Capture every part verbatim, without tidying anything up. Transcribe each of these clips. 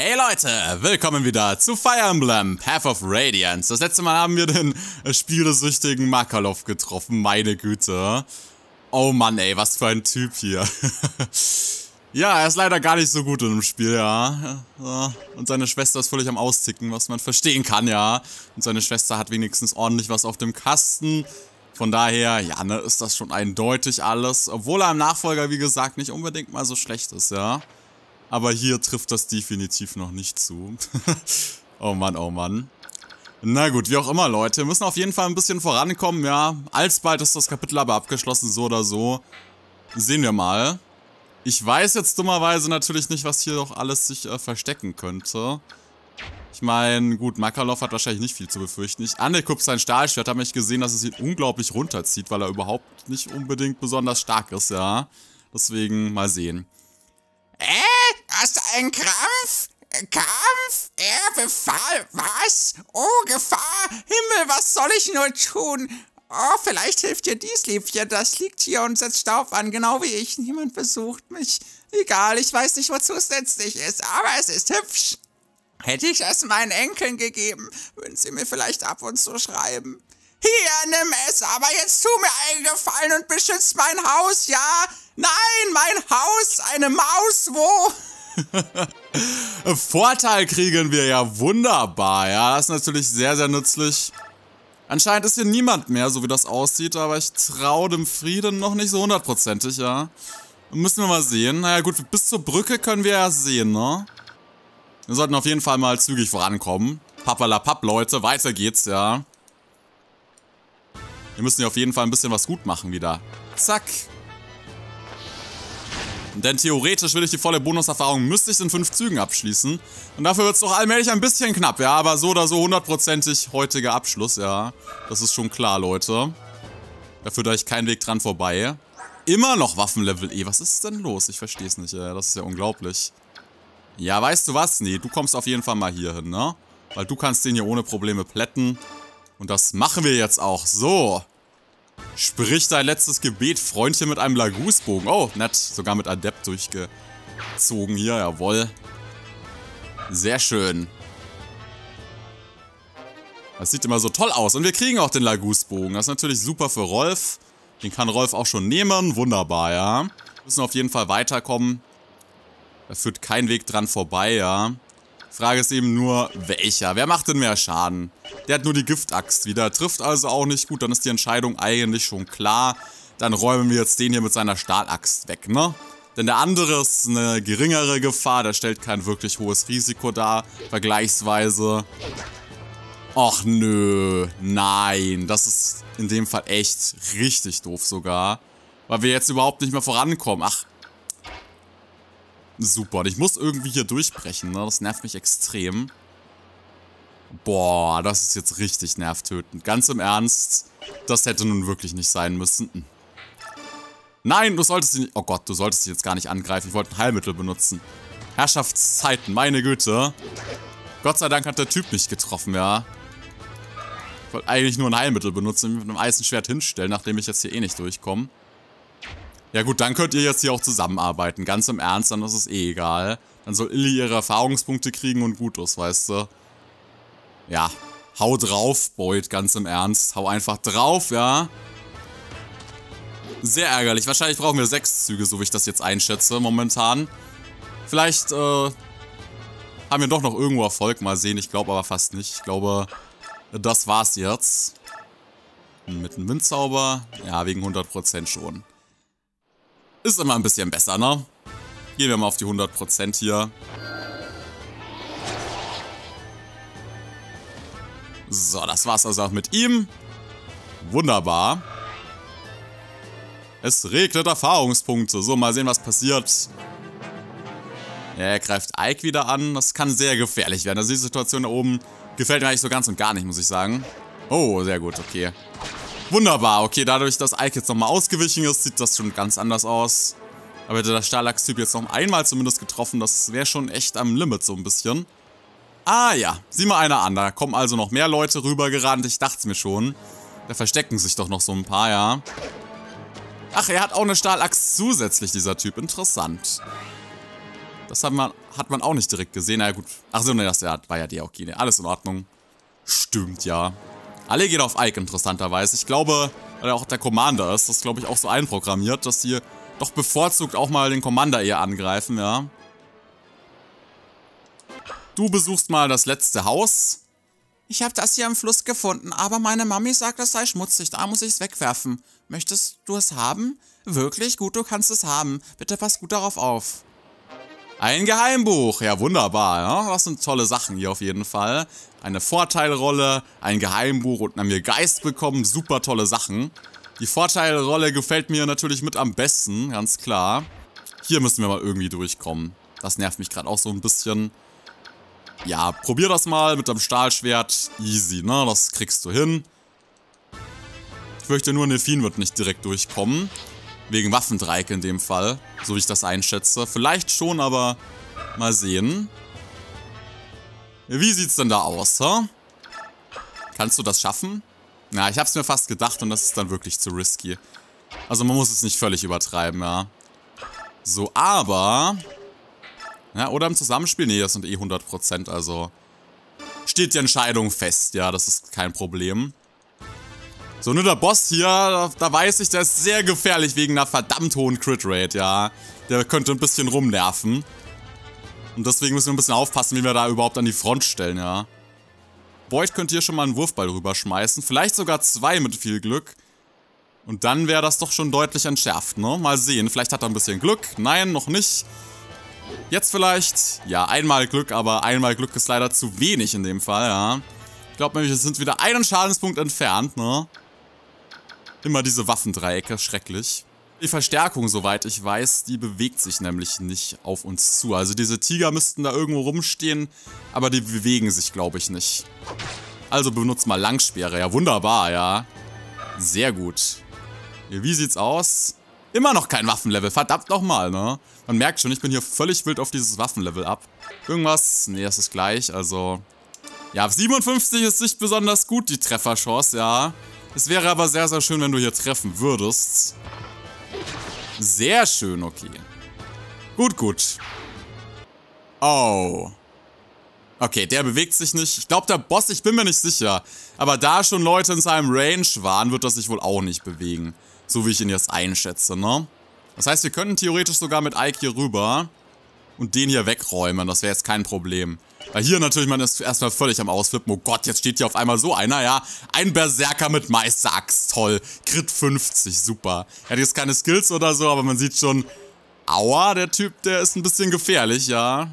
Hey Leute, willkommen wieder zu Fire Emblem Path of Radiance. Das letzte Mal haben wir den spielsüchtigen Makalov getroffen, meine Güte. Oh Mann ey, was für ein Typ hier. Ja, er ist leider gar nicht so gut in dem Spiel, ja. Und seine Schwester ist völlig am Austicken, was man verstehen kann, ja. Und seine Schwester hat wenigstens ordentlich was auf dem Kasten. Von daher, ja, ne, ist das schon eindeutig alles. Obwohl er im Nachfolger, wie gesagt, nicht unbedingt mal so schlecht ist, ja. Aber hier trifft das definitiv noch nicht zu. Oh Mann, oh Mann. Na gut, wie auch immer, Leute. Wir müssen auf jeden Fall ein bisschen vorankommen, ja. Alsbald ist das Kapitel aber abgeschlossen, so oder so. Sehen wir mal. Ich weiß jetzt dummerweise natürlich nicht, was hier doch alles sich äh, verstecken könnte. Ich meine, gut, Makalov hat wahrscheinlich nicht viel zu befürchten. Ich anekupp sein Stahlschwert, habe ich gesehen, dass es ihn unglaublich runterzieht, weil er überhaupt nicht unbedingt besonders stark ist, ja. Deswegen, mal sehen. Äh? Hast du einen Krampf? Kampf? Er befahl was? Oh, Gefahr! Himmel, was soll ich nur tun? Oh, vielleicht hilft dir dies, Liebchen. Das liegt hier und setzt Staub an, genau wie ich. Niemand besucht mich. Egal, ich weiß nicht, wozu es letztlich ist, aber es ist hübsch. Hätte ich es meinen Enkeln gegeben, würden sie mir vielleicht ab und zu schreiben. Hier, nimm es, aber jetzt tu mir einen Gefallen und beschützt mein Haus, ja? Nein, mein Haus, eine Maus, wo? Vorteil kriegen wir ja wunderbar, ja, das ist natürlich sehr, sehr nützlich. Anscheinend ist hier niemand mehr, so wie das aussieht, aber ich traue dem Frieden noch nicht so hundertprozentig, ja. Müssen wir mal sehen. Naja gut, bis zur Brücke können wir ja sehen, ne? Wir sollten auf jeden Fall mal zügig vorankommen. Pappalapapp, Leute, weiter geht's, ja. Wir müssen hier auf jeden Fall ein bisschen was gut machen wieder. Zack. Denn theoretisch will ich die volle Bonuserfahrung, müsste ich in fünf Zügen abschließen. Und dafür wird es doch allmählich ein bisschen knapp, ja. Aber so oder so hundertprozentig heutiger Abschluss, ja. Das ist schon klar, Leute. Da führt euch kein Weg dran vorbei. Immer noch Waffenlevel E. Was ist denn los? Ich verstehe es nicht, ja. Das ist ja unglaublich. Ja, weißt du was? Nee, du kommst auf jeden Fall mal hier hin, ne? Weil du kannst den hier ohne Probleme plätten. Und das machen wir jetzt auch. So. Sprich dein letztes Gebet, Freundchen, mit einem Laguzbogen. Oh, nett. Sogar mit Adept durchgezogen hier. Jawohl. Sehr schön. Das sieht immer so toll aus. Und wir kriegen auch den Laguzbogen. Das ist natürlich super für Rolf. Den kann Rolf auch schon nehmen. Wunderbar, ja. Wir müssen auf jeden Fall weiterkommen. Da führt kein Weg dran vorbei, ja. Frage ist eben nur, welcher? Wer macht denn mehr Schaden? Der hat nur die Giftaxt wieder. Trifft also auch nicht gut. Dann ist die Entscheidung eigentlich schon klar. Dann räumen wir jetzt den hier mit seiner Stahlaxt weg, ne? Denn der andere ist eine geringere Gefahr. Der stellt kein wirklich hohes Risiko dar. Vergleichsweise. Och nö. Nein. Das ist in dem Fall echt richtig doof sogar. Weil wir jetzt überhaupt nicht mehr vorankommen. Ach. Super, und ich muss irgendwie hier durchbrechen, ne? Das nervt mich extrem. Boah, das ist jetzt richtig nervtötend. Ganz im Ernst, das hätte nun wirklich nicht sein müssen. Nein, du solltest ihn nicht... Oh Gott, du solltest ihn jetzt gar nicht angreifen. Ich wollte ein Heilmittel benutzen. Herrschaftszeiten, meine Güte. Gott sei Dank hat der Typ nicht getroffen, ja. Ich wollte eigentlich nur ein Heilmittel benutzen, mit einem Eisenschwert hinstellen, nachdem ich jetzt hier eh nicht durchkomme. Ja gut, dann könnt ihr jetzt hier auch zusammenarbeiten. Ganz im Ernst, dann ist es eh egal. Dann soll Illi ihre Erfahrungspunkte kriegen und gut ist, weißt du. Ja, hau drauf, Boyd, ganz im Ernst. Hau einfach drauf, ja. Sehr ärgerlich. Wahrscheinlich brauchen wir sechs Züge, so wie ich das jetzt einschätze momentan. Vielleicht äh, haben wir doch noch irgendwo Erfolg. Mal sehen, ich glaube aber fast nicht. Ich glaube, das war's jetzt. Mit einem Windzauber. Ja, wegen hundert Prozent schon. Ist immer ein bisschen besser, ne? Gehen wir mal auf die hundert Prozent hier. So, das war's also auch mit ihm. Wunderbar. Es regnet Erfahrungspunkte. So, mal sehen, was passiert. Ja, er greift Ike wieder an. Das kann sehr gefährlich werden. Also die Situation da oben gefällt mir eigentlich so ganz und gar nicht, muss ich sagen. Oh, sehr gut, okay. Wunderbar, okay, dadurch, dass Ike jetzt nochmal ausgewichen ist, sieht das schon ganz anders aus. Aber hätte der Stahlax-Typ jetzt noch einmal zumindest getroffen, das wäre schon echt am Limit so ein bisschen. Ah ja, sieh mal einer an, da kommen also noch mehr Leute rübergerannt, ich dachte es mir schon. Da verstecken sich doch noch so ein paar, ja. Ach, er hat auch eine Stahlaxt zusätzlich, dieser Typ, interessant. Das hat man, hat man auch nicht direkt gesehen. Na gut. Achso, ne, das war ja die Aokine. Alles in Ordnung. Stimmt, ja. Alle gehen auf Ike, interessanterweise. Ich glaube, weil er auch der Commander ist, das ist, glaube ich, auch so einprogrammiert, dass sie doch bevorzugt auch mal den Commander eher angreifen, ja. Du besuchst mal das letzte Haus. Ich habe das hier am Fluss gefunden, aber meine Mami sagt, das sei schmutzig, da muss ich es wegwerfen. Möchtest du es haben? Wirklich? Gut, du kannst es haben. Bitte pass gut darauf auf. Ein Geheimbuch. Ja, wunderbar. Ja? Das sind tolle Sachen hier auf jeden Fall. Eine Vorteilrolle, ein Geheimbuch und haben wir Geist bekommen. Super tolle Sachen. Die Vorteilrolle gefällt mir natürlich mit am besten, ganz klar. Hier müssen wir mal irgendwie durchkommen. Das nervt mich gerade auch so ein bisschen. Ja, probier das mal mit dem Stahlschwert. Easy, ne? Das kriegst du hin. Ich fürchte nur, Nephin wird nicht direkt durchkommen. Wegen Waffendreieck in dem Fall, so wie ich das einschätze. Vielleicht schon, aber mal sehen. Wie sieht's denn da aus, hä? Kannst du das schaffen? Na, ich hab's mir fast gedacht und das ist dann wirklich zu risky. Also man muss es nicht völlig übertreiben, ja. So, aber... Ja, oder im Zusammenspiel? Nee, das sind eh hundert Prozent, also... Steht die Entscheidung fest, ja, das ist kein Problem. So, nur der Boss hier, da, da weiß ich, der ist sehr gefährlich wegen einer verdammt hohen Crit-Rate, ja. Der könnte ein bisschen rumnerven. Und deswegen müssen wir ein bisschen aufpassen, wie wir da überhaupt an die Front stellen, ja. Boyd könnte hier schon mal einen Wurfball rüberschmeißen. Vielleicht sogar zwei mit viel Glück. Und dann wäre das doch schon deutlich entschärft, ne? Mal sehen, vielleicht hat er ein bisschen Glück. Nein, noch nicht. Jetzt vielleicht. Ja, einmal Glück, aber einmal Glück ist leider zu wenig in dem Fall, ja. Ich glaube nämlich, wir sind wieder einen Schadenspunkt entfernt, ne? Immer diese Waffendreiecke, schrecklich. Die Verstärkung, soweit ich weiß, die bewegt sich nämlich nicht auf uns zu. Also diese Tiger müssten da irgendwo rumstehen, aber die bewegen sich, glaube ich, nicht. Also benutzt mal Langspeere. Ja, wunderbar, ja. Sehr gut. Wie sieht's aus? Immer noch kein Waffenlevel, verdammt nochmal, ne? Man merkt schon, ich bin hier völlig wild auf dieses Waffenlevel ab. Irgendwas? Nee, das ist gleich, also... Ja, siebenundfünfzig ist nicht besonders gut, die Trefferchance, ja. Es wäre aber sehr, sehr schön, wenn du hier treffen würdest. Sehr schön, okay. Gut, gut. Oh. Okay, der bewegt sich nicht. Ich glaube, der Boss, ich bin mir nicht sicher. Aber da schon Leute in seinem Range waren, wird das sich wohl auch nicht bewegen. So wie ich ihn jetzt einschätze, ne? Das heißt, wir könnten theoretisch sogar mit Ike hier rüber und den hier wegräumen. Das wäre jetzt kein Problem. Weil hier natürlich, man ist erstmal völlig am Ausflippen. Oh Gott, jetzt steht hier auf einmal so einer, ja. Ein Berserker mit Meisterachs, toll. Crit fünfzig, super. Er hat jetzt keine Skills oder so, aber man sieht schon, aua, der Typ, der ist ein bisschen gefährlich, ja.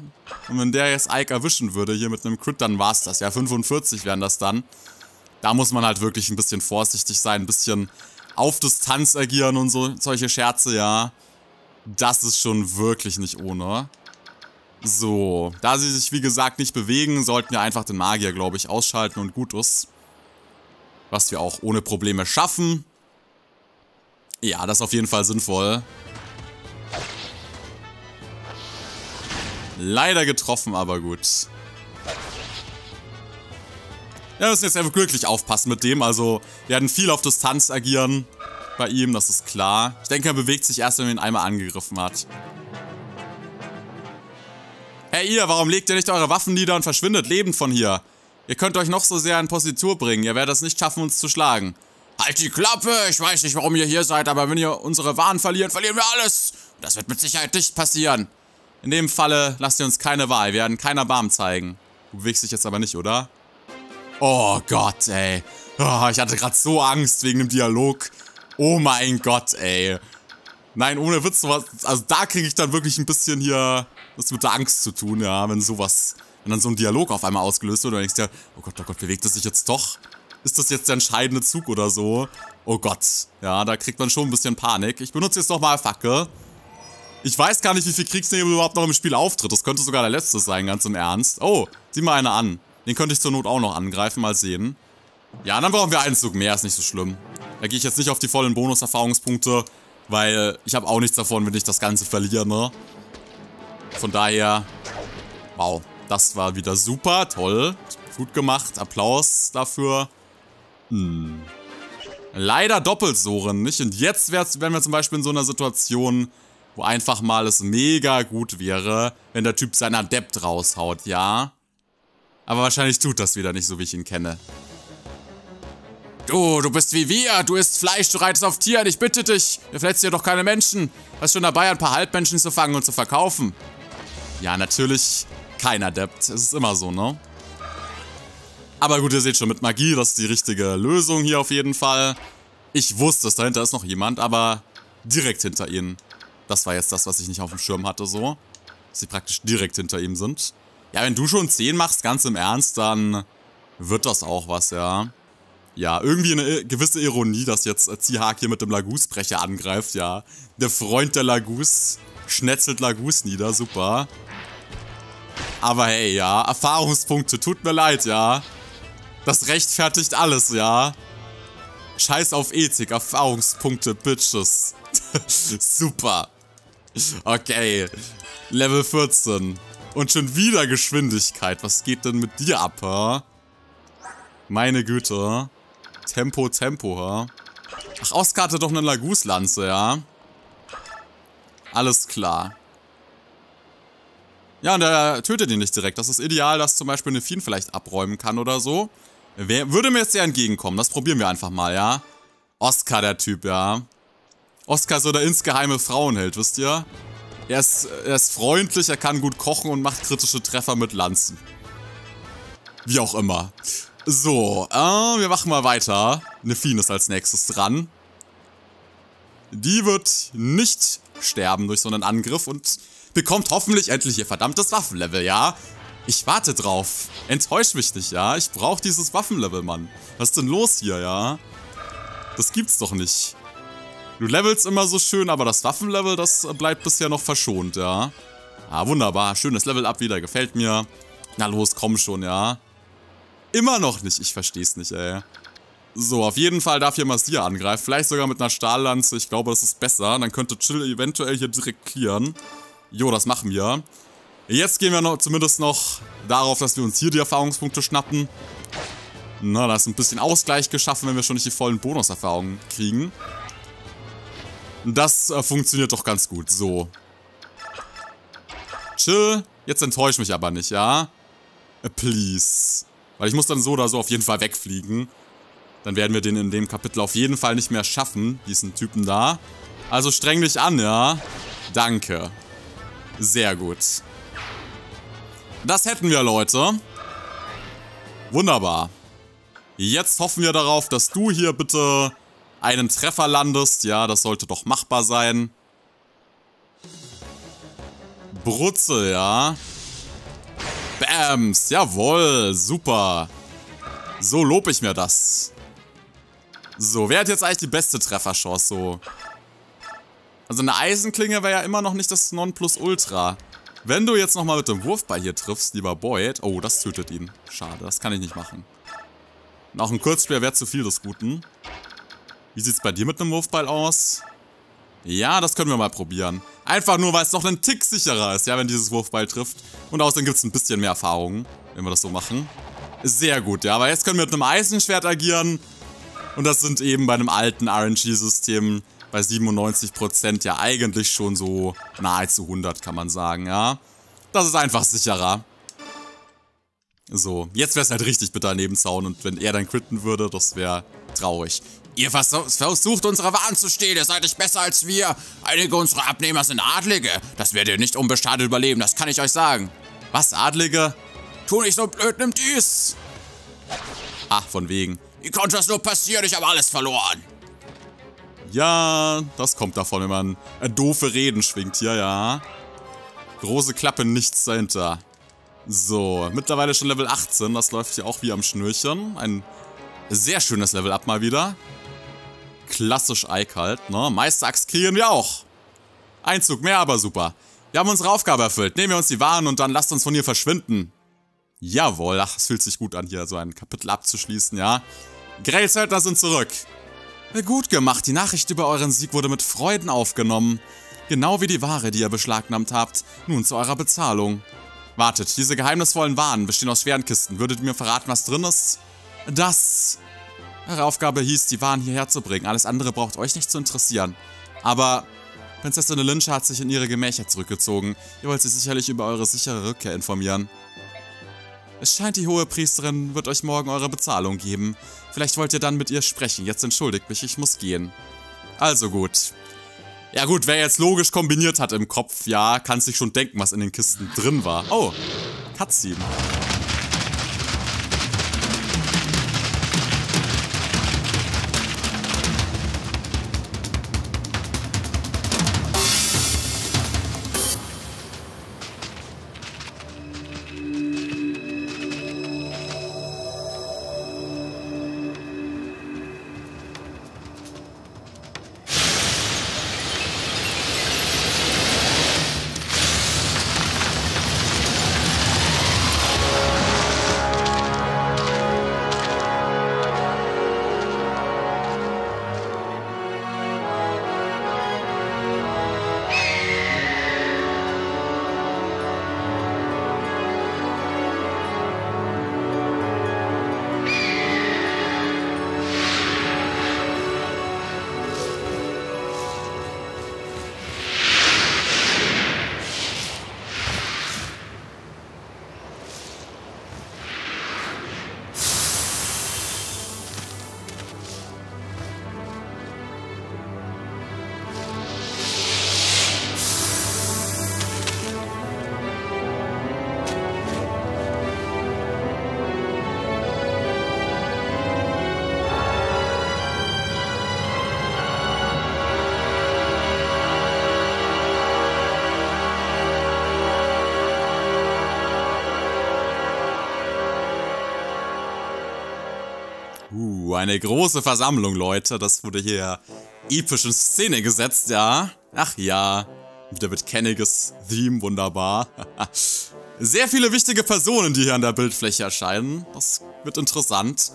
Und wenn der jetzt Ike erwischen würde hier mit einem Crit, dann war's das. Ja, fünfundvierzig wären das dann. Da muss man halt wirklich ein bisschen vorsichtig sein, ein bisschen auf Distanz agieren und so, solche Scherze, ja. Das ist schon wirklich nicht ohne. So, da sie sich wie gesagt nicht bewegen, sollten wir einfach den Magier, glaube ich, ausschalten und gut ist. Was wir auch ohne Probleme schaffen. Ja, das ist auf jeden Fall sinnvoll. Leider getroffen, aber gut. Ja, wir müssen jetzt einfach glücklich aufpassen mit dem, also wir werden viel auf Distanz agieren bei ihm, das ist klar. Ich denke, er bewegt sich erst, wenn man ihn einmal angegriffen hat. Hey ihr, warum legt ihr nicht eure Waffen nieder und verschwindet lebend von hier? Ihr könnt euch noch so sehr in Positur bringen, ihr werdet es nicht schaffen, uns zu schlagen. Halt die Klappe, ich weiß nicht, warum ihr hier seid, aber wenn ihr unsere Waren verliert, verlieren wir alles. Das wird mit Sicherheit nicht passieren. In dem Falle lasst ihr uns keine Wahl, wir werden keiner Barm zeigen. Du bewegst dich jetzt aber nicht, oder? Oh Gott, ey. Oh, ich hatte gerade so Angst wegen dem Dialog. Oh mein Gott, ey. Nein, ohne Witz, sowas. Also da kriege ich dann wirklich ein bisschen hier was mit der Angst zu tun, ja. Wenn sowas, wenn dann so ein Dialog auf einmal ausgelöst wird und denkst ja, oh Gott, oh Gott, bewegt es sich jetzt doch? Ist das jetzt der entscheidende Zug oder so? Oh Gott, ja, da kriegt man schon ein bisschen Panik. Ich benutze jetzt nochmal Fackel. Ich weiß gar nicht, wie viel Kriegsnebel überhaupt noch im Spiel auftritt. Das könnte sogar der letzte sein, ganz im Ernst. Oh, sieh mal einer an. Den könnte ich zur Not auch noch angreifen, mal sehen. Ja, dann brauchen wir einen Zug mehr, ist nicht so schlimm. Da gehe ich jetzt nicht auf die vollen Bonus-Erfahrungspunkte, weil ich habe auch nichts davon, wenn ich das Ganze verliere, ne? Von daher, wow, das war wieder super, toll, gut gemacht, Applaus dafür. Hm. Leider doppelt so, nicht? Und jetzt wären wir zum Beispiel in so einer Situation, wo einfach mal es mega gut wäre, wenn der Typ seinen Adept raushaut, ja? Aber wahrscheinlich tut das wieder nicht, so wie ich ihn kenne. Du, du bist wie wir, du isst Fleisch, du reitest auf Tieren, ich bitte dich, wir verletzen hier doch keine Menschen. Du warst schon dabei, ein paar Halbmenschen zu fangen und zu verkaufen. Ja, natürlich kein Adept, es ist immer so, ne? Aber gut, ihr seht schon, mit Magie, das ist die richtige Lösung hier auf jeden Fall. Ich wusste es, dahinter ist noch jemand, aber direkt hinter ihnen. Das war jetzt das, was ich nicht auf dem Schirm hatte, so. Dass sie praktisch direkt hinter ihm sind. Ja, wenn du schon zehn machst, ganz im Ernst, dann wird das auch was, ja. Ja, irgendwie eine gewisse Ironie, dass jetzt Zihark hier mit dem Laguzbrecher angreift, ja. Der Freund der Laguz schnetzelt Laguz nieder, super. Aber hey, ja, Erfahrungspunkte, tut mir leid, ja. Das rechtfertigt alles, ja. Scheiß auf Ethik, Erfahrungspunkte, Bitches. Super. Okay, Level vierzehn. Und schon wieder Geschwindigkeit. Was geht denn mit dir ab, ha? Meine Güte. Tempo, Tempo, ha? Ach, Oskar hatte doch eine Laguzlanze, ja? Alles klar. Ja, und er tötet ihn nicht direkt. Das ist ideal, dass zum Beispiel Nephin vielleicht abräumen kann oder so. Wer würde mir jetzt sehr entgegenkommen? Das probieren wir einfach mal, ja? Oskar, der Typ, ja? Oskar ist so der insgeheime Frauenheld, wisst ihr? Er ist, er ist freundlich, er kann gut kochen und macht kritische Treffer mit Lanzen. Wie auch immer. So, äh, wir machen mal weiter. Nephin ist als nächstes dran. Die wird nicht sterben durch so einen Angriff und bekommt hoffentlich endlich ihr verdammtes Waffenlevel, ja? Ich warte drauf. Enttäusch mich nicht, ja? Ich brauche dieses Waffenlevel, Mann. Was ist denn los hier, ja? Das gibt's doch nicht. Du levelst immer so schön, aber das Waffenlevel, das bleibt bisher noch verschont, ja? Ah, wunderbar. Schönes Level-Up wieder, gefällt mir. Na los, komm schon, ja? Immer noch nicht. Ich versteh's nicht, ey. So, auf jeden Fall darf hier Marcia angreifen. Vielleicht sogar mit einer Stahllanze. Ich glaube, das ist besser. Dann könnte Chill eventuell hier direkt clearen. Jo, das machen wir. Jetzt gehen wir noch, zumindest noch darauf, dass wir uns hier die Erfahrungspunkte schnappen. Na, da ist ein bisschen Ausgleich geschaffen, wenn wir schon nicht die vollen Bonuserfahrungen kriegen. Das äh, funktioniert doch ganz gut. So. Chill. Jetzt enttäusch mich aber nicht, ja? Please. Weil ich muss dann so oder so auf jeden Fall wegfliegen. Dann werden wir den in dem Kapitel auf jeden Fall nicht mehr schaffen, diesen Typen da. Also streng dich an, ja? Danke. Sehr gut. Das hätten wir, Leute. Wunderbar. Jetzt hoffen wir darauf, dass du hier bitte einen Treffer landest. Ja, das sollte doch machbar sein. Brutzel, ja. Bams, jawohl, super. So lob ich mir das. So, wer hat jetzt eigentlich die beste Trefferchance so? Also eine Eisenklinge wäre ja immer noch nicht das Nonplusultra. Wenn du jetzt nochmal mit dem Wurfball hier triffst, lieber Boyd. Oh, das tötet ihn. Schade, das kann ich nicht machen. Noch ein Kurzspeer wäre zu viel des Guten. Wie sieht es bei dir mit einem Wurfball aus? Ja, das können wir mal probieren. Einfach nur, weil es noch einen Tick sicherer ist, ja, wenn dieses Wurfball trifft. Und außerdem gibt es ein bisschen mehr Erfahrung, wenn wir das so machen. Sehr gut, ja, aber jetzt können wir mit einem Eisenschwert agieren. Und das sind eben bei einem alten R N G-System bei siebenundneunzig Prozent ja eigentlich schon so nahezu hundert, kann man sagen, ja. Das ist einfach sicherer. So, jetzt wäre es halt richtig bitter neben Zaun und wenn er dann quitten würde, das wäre traurig. Ihr versucht, unsere Waren zu stehlen, ihr seid nicht besser als wir. Einige unserer Abnehmer sind Adlige. Das werdet ihr nicht unbeschadet überleben, das kann ich euch sagen. Was, Adlige? Tu nicht so blöd, nimmt dies. Ach, von wegen. Wie konnte das nur passieren? Ich habe alles verloren. Ja, das kommt davon, wenn man doofe Reden schwingt hier, ja. Große Klappe, nichts dahinter. So, mittlerweile schon Level achtzehn, das läuft hier auch wie am Schnürchen. Ein sehr schönes Level-Up mal wieder. Klassisch Ike halt, ne? Meisterachs kriegen wir auch. Ein Zug mehr, aber super. Wir haben unsere Aufgabe erfüllt. Nehmen wir uns die Waren und dann lasst uns von hier verschwinden. Jawohl, ach, es fühlt sich gut an, hier so ein Kapitel abzuschließen, ja. Grey-Söldner sind zurück. Gut gemacht, die Nachricht über euren Sieg wurde mit Freuden aufgenommen. Genau wie die Ware, die ihr beschlagnahmt habt. Nun zu eurer Bezahlung. Wartet, diese geheimnisvollen Waren bestehen aus schweren Kisten. Würdet ihr mir verraten, was drin ist? Das. Eure Aufgabe hieß, die Waren hierher zu bringen. Alles andere braucht euch nicht zu interessieren. Aber Prinzessin Lincher hat sich in ihre Gemächer zurückgezogen. Ihr wollt sie sicherlich über eure sichere Rückkehr informieren. Es scheint, die hohe Priesterin wird euch morgen eure Bezahlung geben. Vielleicht wollt ihr dann mit ihr sprechen. Jetzt entschuldigt mich, ich muss gehen. Also gut. Ja gut, wer jetzt logisch kombiniert hat im Kopf, ja, kann sich schon denken, was in den Kisten drin war. Oh, Cutscene. Eine große Versammlung, Leute. Das wurde hier episch in Szene gesetzt, ja. Ach ja, wieder mit Caineghis Theme, wunderbar. Sehr viele wichtige Personen, die hier an der Bildfläche erscheinen. Das wird interessant.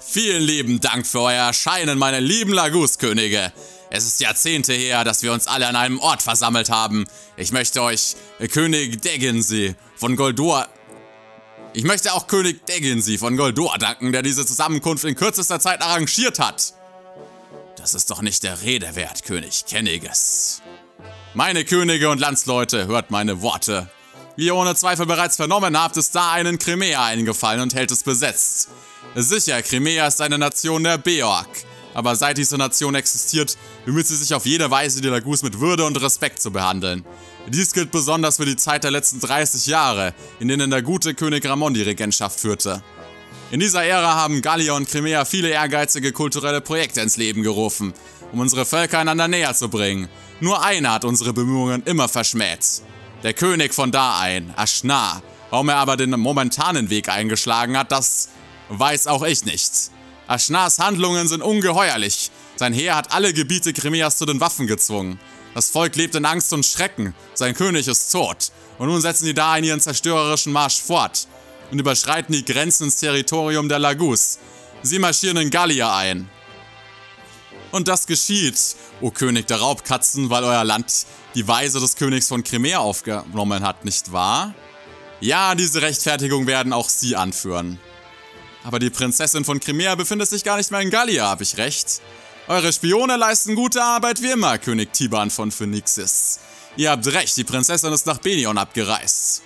Vielen lieben Dank für euer Erscheinen, meine lieben Laguz-Könige. Es ist Jahrzehnte her, dass wir uns alle an einem Ort versammelt haben. Ich möchte euch König Dheginsea von Goldoa... Ich möchte auch König Dheginsea von Goldoa danken, der diese Zusammenkunft in kürzester Zeit arrangiert hat. Das ist doch nicht der Rede wert, König Caineghis. Meine Könige und Landsleute, hört meine Worte. Wie ihr ohne Zweifel bereits vernommen habt, ist Daein in Crimea eingefallen und hält es besetzt. Sicher, Crimea ist eine Nation der Beorg. Aber seit diese Nation existiert, bemüht sie sich auf jede Weise, die Laguz mit Würde und Respekt zu behandeln. Dies gilt besonders für die Zeit der letzten dreißig Jahre, in denen der gute König Ramon die Regentschaft führte. In dieser Ära haben Gallia und Crimea viele ehrgeizige kulturelle Projekte ins Leben gerufen, um unsere Völker einander näher zu bringen. Nur einer hat unsere Bemühungen immer verschmäht. Der König von Daein, Ashnar. Warum er aber den momentanen Weg eingeschlagen hat, das weiß auch ich nicht. Ashnars Handlungen sind ungeheuerlich. Sein Heer hat alle Gebiete Crimeas zu den Waffen gezwungen. Das Volk lebt in Angst und Schrecken. Sein König ist tot. Und nun setzen die Daein ihren zerstörerischen Marsch fort und überschreiten die Grenzen ins Territorium der Laguz. Sie marschieren in Gallia ein. Und das geschieht, o König der Raubkatzen, weil euer Land die Weise des Königs von Crimea aufgenommen hat, nicht wahr? Ja, diese Rechtfertigung werden auch Sie anführen. Aber die Prinzessin von Crimea befindet sich gar nicht mehr in Gallia, habe ich recht? Eure Spione leisten gute Arbeit wie immer, König Tibarn von Phoenicis. Ihr habt recht, die Prinzessin ist nach Begnion abgereist.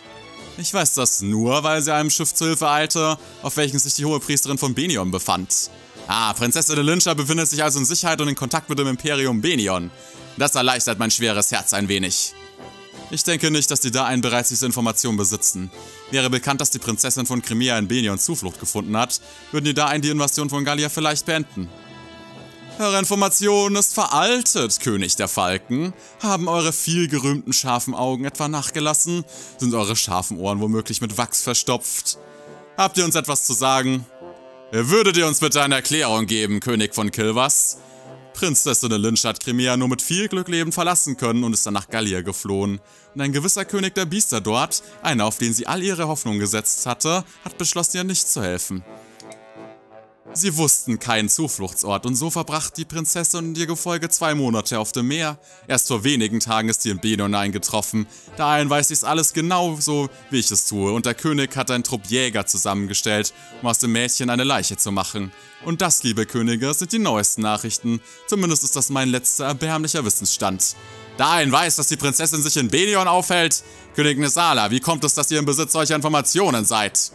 Ich weiß das nur, weil sie einem Schiff zu Hilfe eilte, auf welchem sich die hohe Priesterin von Begnion befand. Ah, Prinzessin Lincher befindet sich also in Sicherheit und in Kontakt mit dem Imperium Begnion. Das erleichtert mein schweres Herz ein wenig. Ich denke nicht, dass die Daein bereits diese Informationen besitzen. Wäre bekannt, dass die Prinzessin von Crimea in Begnion Zuflucht gefunden hat, würden die Daein die Invasion von Gallia vielleicht beenden. Eure Information ist veraltet, König der Falken. Haben eure vielgerühmten scharfen Augen etwa nachgelassen? Sind eure scharfen Ohren womöglich mit Wachs verstopft? Habt ihr uns etwas zu sagen? Würdet ihr uns bitte eine Erklärung geben, König von Kilvas? Prinzessin Lincher hat Crimea nur mit viel Glück lebend verlassen können und ist dann nach Gallia geflohen. Und ein gewisser König der Biester dort, einer, auf den sie all ihre Hoffnung gesetzt hatte, hat beschlossen, ihr nicht zu helfen. Sie wussten keinen Zufluchtsort und so verbrachte die Prinzessin und ihr Gefolge zwei Monate auf dem Meer. Erst vor wenigen Tagen ist sie in Begnion eingetroffen. Daein weiß dies alles genauso, wie ich es tue, und der König hat einen Trupp Jäger zusammengestellt, um aus dem Mädchen eine Leiche zu machen. Und das, liebe Könige, sind die neuesten Nachrichten. Zumindest ist das mein letzter erbärmlicher Wissensstand. Daein weiß, dass die Prinzessin sich in Begnion aufhält. König Neasala, wie kommt es, dass ihr im Besitz solcher Informationen seid?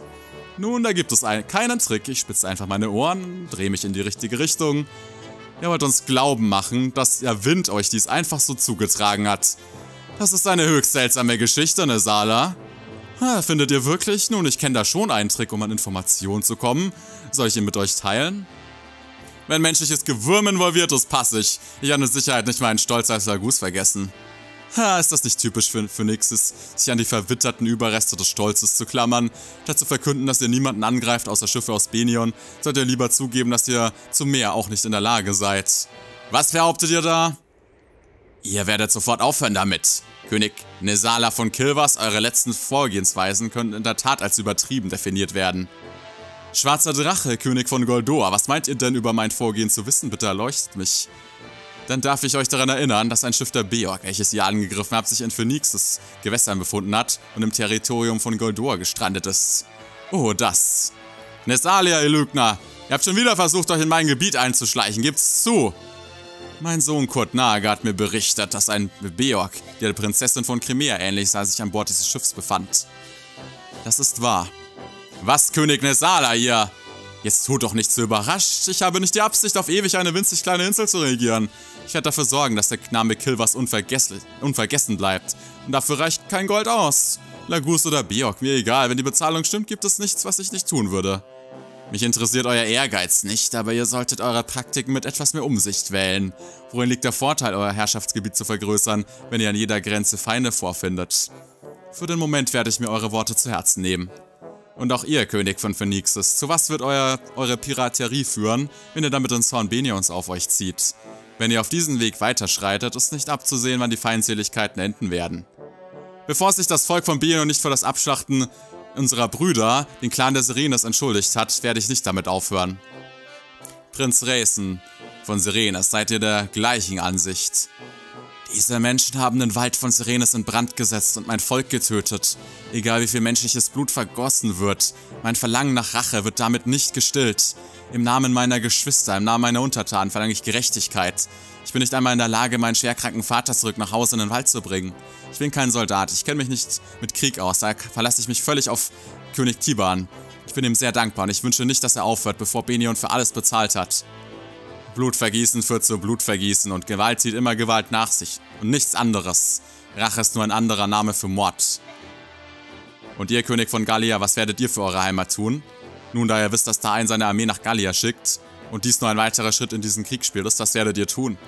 Nun, da gibt es einen, keinen Trick. Ich spitze einfach meine Ohren, drehe mich in die richtige Richtung. Ihr wollt uns glauben machen, dass der Wind euch dies einfach so zugetragen hat. Das ist eine höchst seltsame Geschichte, Neasala. Ha, findet ihr wirklich? Nun, ich kenne da schon einen Trick, um an Informationen zu kommen. Soll ich ihn mit euch teilen? Wenn menschliches Gewürm involviert ist, passe ich. Ich habe mit Sicherheit nicht meinen Stolz als Laguz vergessen. Ha, ist das nicht typisch für Phoenicis, sich an die verwitterten Überreste des Stolzes zu klammern? Statt zu verkünden, dass ihr niemanden angreift außer Schiffe aus Begnion, sollt ihr lieber zugeben, dass ihr zum Meer auch nicht in der Lage seid. Was behauptet ihr da? Ihr werdet sofort aufhören damit. König Neasala von Kilvas, eure letzten Vorgehensweisen können in der Tat als übertrieben definiert werden. Schwarzer Drache, König von Goldoa, was meint ihr denn über mein Vorgehen zu wissen? Bitte erleuchtet mich. Dann darf ich euch daran erinnern, dass ein Schiff der Beorg, welches ihr angegriffen habt, sich in Phoenicis Gewässern befunden hat und im Territorium von Goldoa gestrandet ist. Oh, das. Neasala, ihr Lügner, ihr habt schon wieder versucht, euch in mein Gebiet einzuschleichen, gibt's zu! Mein Sohn Kurthnaga hat mir berichtet, dass ein Beorg, der Prinzessin von Crimea ähnlich sah, sich an Bord dieses Schiffs befand. Das ist wahr. Was, König Neasala, ihr? Jetzt tut doch nicht so überrascht. Ich habe nicht die Absicht, auf ewig eine winzig kleine Insel zu regieren. Ich werde dafür sorgen, dass der Name Kilvas unvergesslich, unvergessen bleibt. Und dafür reicht kein Gold aus. Laguz oder Beorg, mir egal. Wenn die Bezahlung stimmt, gibt es nichts, was ich nicht tun würde. Mich interessiert euer Ehrgeiz nicht, aber ihr solltet eure Praktiken mit etwas mehr Umsicht wählen. Worin liegt der Vorteil, euer Herrschaftsgebiet zu vergrößern, wenn ihr an jeder Grenze Feinde vorfindet? Für den Moment werde ich mir eure Worte zu Herzen nehmen. Und auch ihr, König von Phoenicis, zu was wird euer, eure Piraterie führen, wenn ihr damit den Zorn Begnions auf euch zieht? Wenn ihr auf diesen Weg weiterschreitet, ist nicht abzusehen, wann die Feindseligkeiten enden werden. Bevor sich das Volk von Begnion nicht für das Abschlachten unserer Brüder, den Clan der Serenes, entschuldigt hat, werde ich nicht damit aufhören. Prinz Reyson von Serenes, seid ihr der gleichen Ansicht? Diese Menschen haben den Wald von Serenes in Brand gesetzt und mein Volk getötet. Egal wie viel menschliches Blut vergossen wird, mein Verlangen nach Rache wird damit nicht gestillt. Im Namen meiner Geschwister, im Namen meiner Untertanen verlange ich Gerechtigkeit. Ich bin nicht einmal in der Lage, meinen schwerkranken Vater zurück nach Hause in den Wald zu bringen. Ich bin kein Soldat, ich kenne mich nicht mit Krieg aus, da verlasse ich mich völlig auf König Tibarn. Ich bin ihm sehr dankbar und ich wünsche nicht, dass er aufhört, bevor Begnion für alles bezahlt hat. Blutvergießen führt zu Blutvergießen und Gewalt zieht immer Gewalt nach sich und nichts anderes. Rache ist nur ein anderer Name für Mord. Und ihr, König von Gallia, was werdet ihr für eure Heimat tun? Nun, da ihr wisst, dass Daein seine Armee nach Gallia schickt und dies nur ein weiterer Schritt in diesem Kriegsspiel ist, was werdet ihr tun?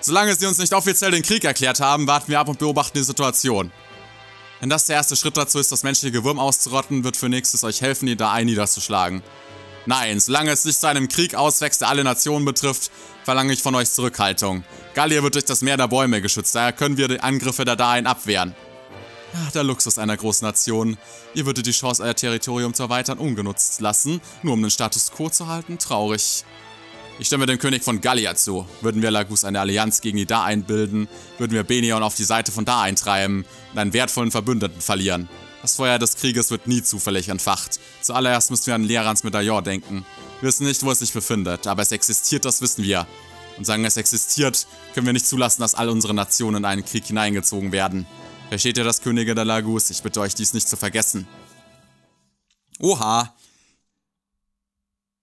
Solange sie uns nicht offiziell den Krieg erklärt haben, warten wir ab und beobachten die Situation. Wenn das der erste Schritt dazu ist, das menschliche Gewürm auszurotten, wird Phoenicis euch helfen, die Daein niederzuschlagen. Nein, solange es nicht zu einem Krieg auswächst, der alle Nationen betrifft, verlange ich von euch Zurückhaltung. Gallia wird durch das Meer der Bäume geschützt, daher können wir die Angriffe der Daein abwehren. Ach, der Luxus einer großen Nation. Ihr würdet die Chance, euer Territorium zu erweitern, ungenutzt lassen, nur um den Status quo zu halten? Traurig. Ich stimme dem König von Gallia zu. Würden wir Laguz eine Allianz gegen die Daein bilden, würden wir Begnion auf die Seite von Daein treiben und einen wertvollen Verbündeten verlieren. Das Feuer des Krieges wird nie zufällig entfacht. Zuallererst müssen wir an Lehrans Medaillon denken. Wir wissen nicht, wo es sich befindet, aber es existiert, das wissen wir. Und sagen, es existiert, können wir nicht zulassen, dass all unsere Nationen in einen Krieg hineingezogen werden. Versteht ihr das, Könige der Laguz? Ich bitte euch, dies nicht zu vergessen. Oha.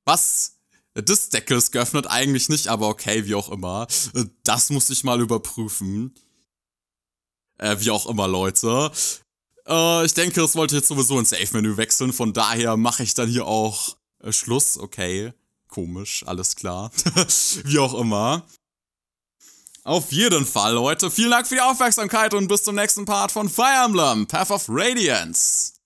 Was? Das Deckel ist geöffnet, eigentlich nicht, aber okay, wie auch immer. Das muss ich mal überprüfen. Äh, wie auch immer, Leute. Uh, ich denke, das wollte jetzt sowieso ins Safe-Menü wechseln, von daher mache ich dann hier auch äh, Schluss. Okay, komisch, alles klar. Wie auch immer. Auf jeden Fall, Leute, vielen Dank für die Aufmerksamkeit und bis zum nächsten Part von Fire Emblem Path of Radiance.